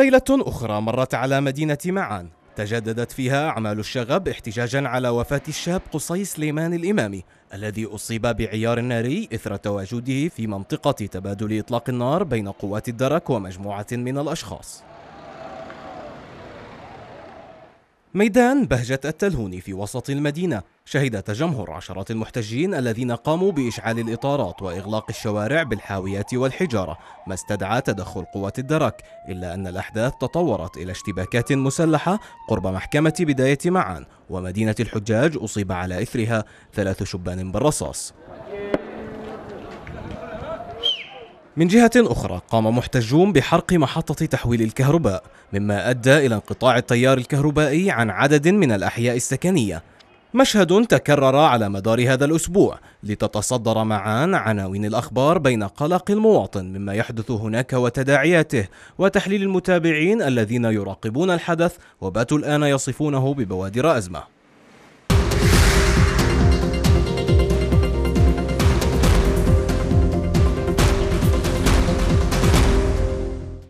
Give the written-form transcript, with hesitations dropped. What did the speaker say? ليلة أخرى مرت على مدينة معان تجددت فيها أعمال الشغب احتجاجا على وفاة الشاب قصي سليمان الإمامي الذي أصيب بعيار ناري إثر تواجده في منطقة تبادل إطلاق النار بين قوات الدرك ومجموعة من الأشخاص. ميدان بهجة التلهوني في وسط المدينة شهد تجمهر عشرات المحتجين الذين قاموا بإشعال الإطارات وإغلاق الشوارع بالحاويات والحجارة، ما استدعى تدخل قوات الدرك، إلا أن الأحداث تطورت إلى اشتباكات مسلحة قرب محكمة بداية معان ومدينة الحجاج أصيب على إثرها 3 شبان بالرصاص. من جهة أخرى قام محتجون بحرق محطة تحويل الكهرباء مما أدى إلى انقطاع التيار الكهربائي عن عدد من الأحياء السكنية، مشهد تكرر على مدار هذا الأسبوع لتتصدر معان عناوين الأخبار بين قلق المواطن مما يحدث هناك وتداعياته وتحليل المتابعين الذين يراقبون الحدث وباتوا الآن يصفونه ببوادر أزمة.